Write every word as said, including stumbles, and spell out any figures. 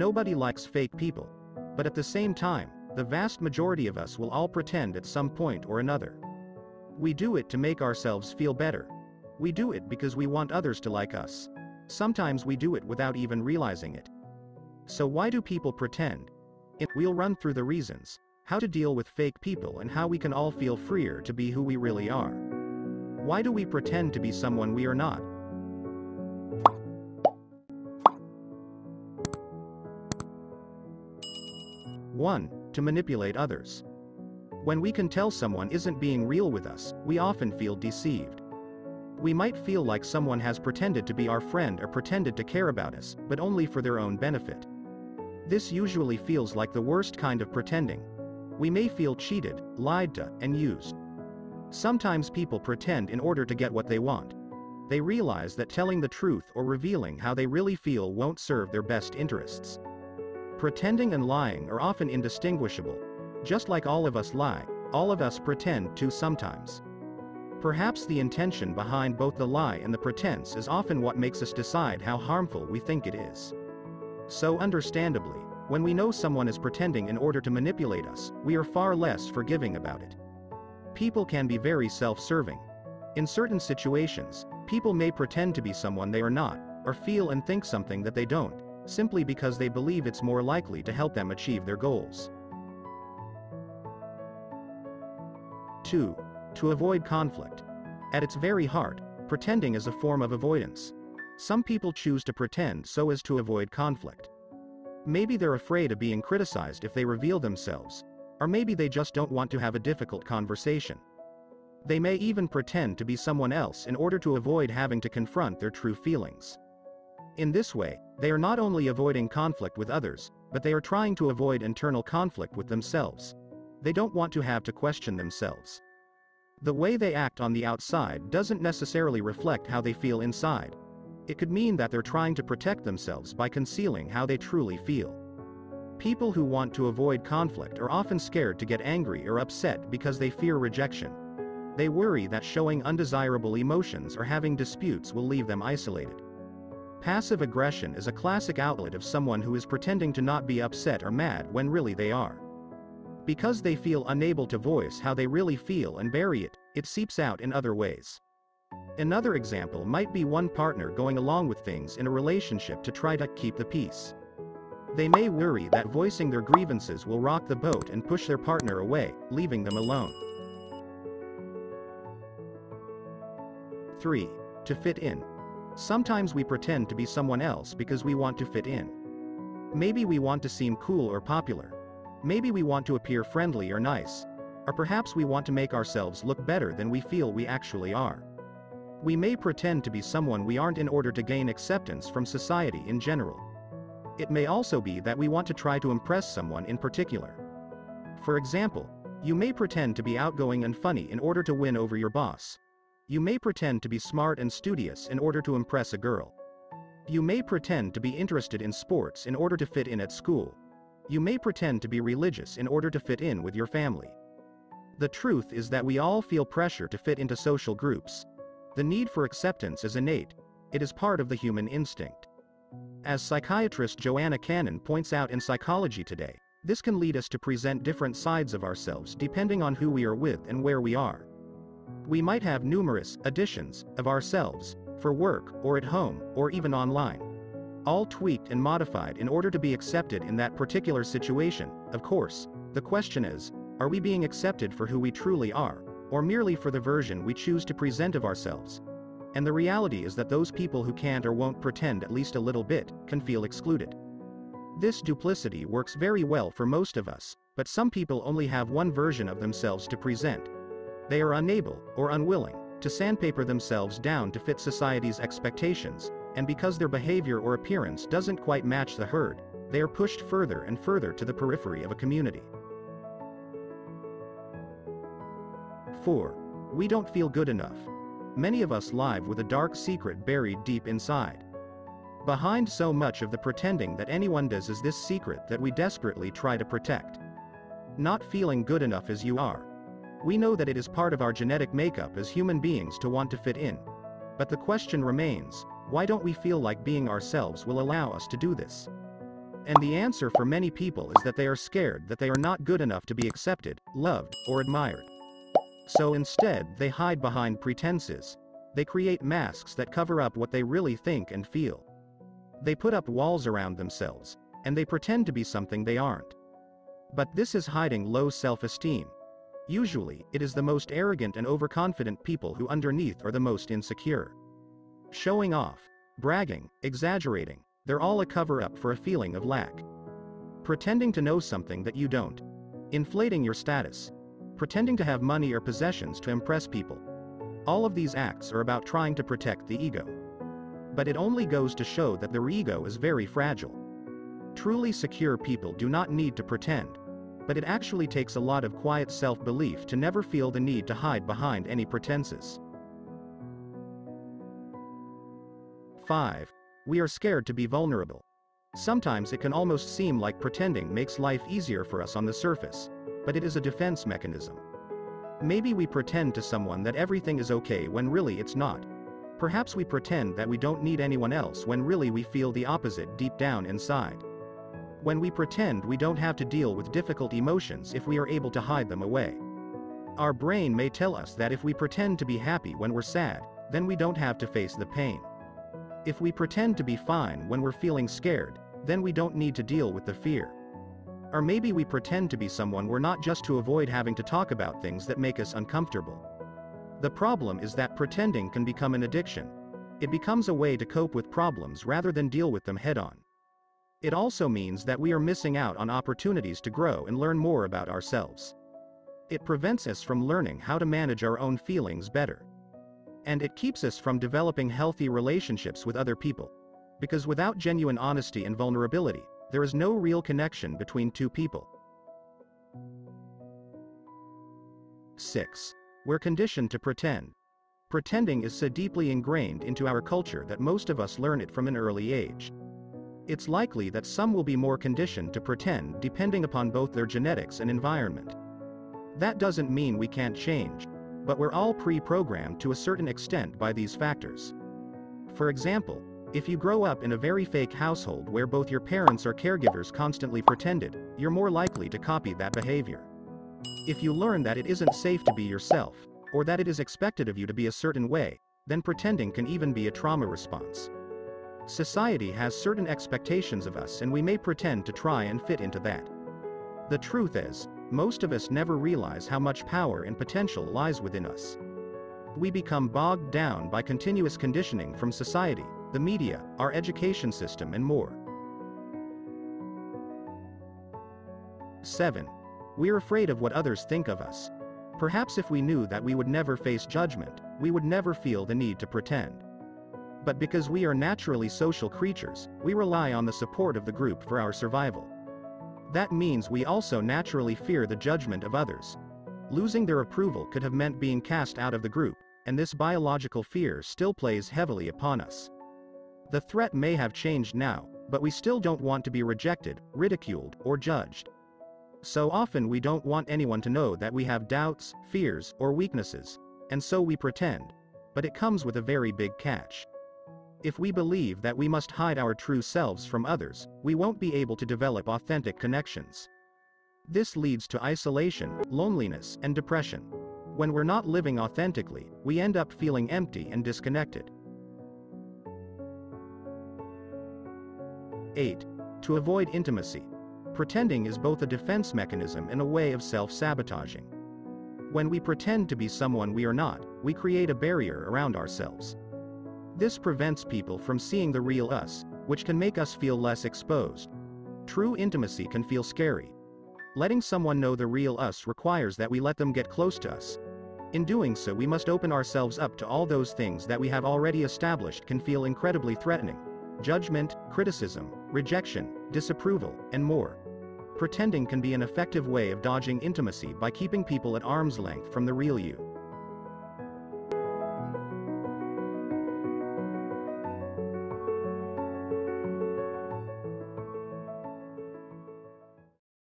Nobody likes fake people. But at the same time, the vast majority of us will all pretend at some point or another. We do it to make ourselves feel better. We do it because we want others to like us. Sometimes we do it without even realizing it. So why do people pretend? We'll run through the reasons, how to deal with fake people and how we can all feel freer to be who we really are. Why do we pretend to be someone we are not? one. To manipulate others. When we can tell someone isn't being real with us, we often feel deceived. We might feel like someone has pretended to be our friend or pretended to care about us, but only for their own benefit. This usually feels like the worst kind of pretending. We may feel cheated, lied to, and used. Sometimes people pretend in order to get what they want. They realize that telling the truth or revealing how they really feel won't serve their best interests. Pretending and lying are often indistinguishable. Just like all of us lie, all of us pretend too sometimes. Perhaps the intention behind both the lie and the pretense is often what makes us decide how harmful we think it is. So understandably, when we know someone is pretending in order to manipulate us, we are far less forgiving about it. People can be very self-serving. In certain situations, people may pretend to be someone they are not, or feel and think something that they don't, simply because they believe it's more likely to help them achieve their goals. two. To avoid conflict. At its very heart, pretending is a form of avoidance. Some people choose to pretend so as to avoid conflict. Maybe they're afraid of being criticized if they reveal themselves, or maybe they just don't want to have a difficult conversation. They may even pretend to be someone else in order to avoid having to confront their true feelings. In this way, they are not only avoiding conflict with others, but they are trying to avoid internal conflict with themselves. They don't want to have to question themselves. The way they act on the outside doesn't necessarily reflect how they feel inside. It could mean that they're trying to protect themselves by concealing how they truly feel. People who want to avoid conflict are often scared to get angry or upset because they fear rejection. They worry that showing undesirable emotions or having disputes will leave them isolated. Passive aggression is a classic outlet of someone who is pretending to not be upset or mad when really they are. Because they feel unable to voice how they really feel and bury it, it seeps out in other ways. Another example might be one partner going along with things in a relationship to try to keep the peace. They may worry that voicing their grievances will rock the boat and push their partner away, leaving them alone. three. To fit in. Sometimes we pretend to be someone else because we want to fit in. Maybe we want to seem cool or popular. Maybe we want to appear friendly or nice. Or perhaps we want to make ourselves look better than we feel we actually are. We may pretend to be someone we aren't in order to gain acceptance from society in general. It may also be that we want to try to impress someone in particular. For example, you may pretend to be outgoing and funny in order to win over your boss. You may pretend to be smart and studious in order to impress a girl. You may pretend to be interested in sports in order to fit in at school. You may pretend to be religious in order to fit in with your family. The truth is that we all feel pressure to fit into social groups. The need for acceptance is innate. It is part of the human instinct. As psychiatrist Joanna Cannon points out in Psychology Today, this can lead us to present different sides of ourselves depending on who we are with and where we are. We might have numerous additions of ourselves, for work, or at home, or even online. All tweaked and modified in order to be accepted in that particular situation, of course. The question is, are we being accepted for who we truly are, or merely for the version we choose to present of ourselves? And the reality is that those people who can't or won't pretend at least a little bit, can feel excluded. This duplicity works very well for most of us, but some people only have one version of themselves to present. They are unable, or unwilling, to sandpaper themselves down to fit society's expectations, and because their behavior or appearance doesn't quite match the herd, they are pushed further and further to the periphery of a community. four. We don't feel good enough. Many of us live with a dark secret buried deep inside. Behind so much of the pretending that anyone does is this secret that we desperately try to protect. Not feeling good enough as you are. We know that it is part of our genetic makeup as human beings to want to fit in. But the question remains, why don't we feel like being ourselves will allow us to do this? And the answer for many people is that they are scared that they are not good enough to be accepted, loved, or admired. So instead, they hide behind pretenses. They create masks that cover up what they really think and feel. They put up walls around themselves, and they pretend to be something they aren't. But this is hiding low self-esteem. Usually, it is the most arrogant and overconfident people who underneath are the most insecure. Showing off, bragging, exaggerating, they're all a cover-up for a feeling of lack. Pretending to know something that you don't. Inflating your status. Pretending to have money or possessions to impress people. All of these acts are about trying to protect the ego. But it only goes to show that their ego is very fragile. Truly secure people do not need to pretend, but it actually takes a lot of quiet self-belief to never feel the need to hide behind any pretenses. five. We are scared to be vulnerable. Sometimes it can almost seem like pretending makes life easier for us on the surface, but it is a defense mechanism. Maybe we pretend to someone that everything is okay when really it's not. Perhaps we pretend that we don't need anyone else when really we feel the opposite deep down inside. When we pretend we don't have to deal with difficult emotions if we are able to hide them away. Our brain may tell us that if we pretend to be happy when we're sad, then we don't have to face the pain. If we pretend to be fine when we're feeling scared, then we don't need to deal with the fear. Or maybe we pretend to be someone we're not just to avoid having to talk about things that make us uncomfortable. The problem is that pretending can become an addiction. It becomes a way to cope with problems rather than deal with them head-on. It also means that we are missing out on opportunities to grow and learn more about ourselves. It prevents us from learning how to manage our own feelings better. And it keeps us from developing healthy relationships with other people. Because without genuine honesty and vulnerability, there is no real connection between two people. six. We're conditioned to pretend. Pretending is so deeply ingrained into our culture that most of us learn it from an early age. It's likely that some will be more conditioned to pretend depending upon both their genetics and environment. That doesn't mean we can't change, but we're all pre-programmed to a certain extent by these factors. For example, if you grow up in a very fake household where both your parents or caregivers constantly pretended, you're more likely to copy that behavior. If you learn that it isn't safe to be yourself, or that it is expected of you to be a certain way, then pretending can even be a trauma response. Society has certain expectations of us and we may pretend to try and fit into that. The truth is, most of us never realize how much power and potential lies within us. We become bogged down by continuous conditioning from society, the media, our education system, and more. seven. We're afraid of what others think of us. Perhaps if we knew that we would never face judgment, we would never feel the need to pretend. But because we are naturally social creatures, we rely on the support of the group for our survival. That means we also naturally fear the judgment of others. Losing their approval could have meant being cast out of the group, and this biological fear still plays heavily upon us. The threat may have changed now, but we still don't want to be rejected, ridiculed, or judged. So often we don't want anyone to know that we have doubts, fears, or weaknesses, and so we pretend. But it comes with a very big catch. If we believe that we must hide our true selves from others, we won't be able to develop authentic connections. This leads to isolation, loneliness, and depression. When we're not living authentically, we end up feeling empty and disconnected. eight. To avoid intimacy. Pretending is both a defense mechanism and a way of self-sabotaging. When we pretend to be someone we are not, we create a barrier around ourselves. This prevents people from seeing the real us, which can make us feel less exposed. True intimacy can feel scary. Letting someone know the real us requires that we let them get close to us. In doing so, we must open ourselves up to all those things that we have already established can feel incredibly threatening. Judgment, criticism, rejection, disapproval, and more. Pretending can be an effective way of dodging intimacy by keeping people at arm's length from the real you.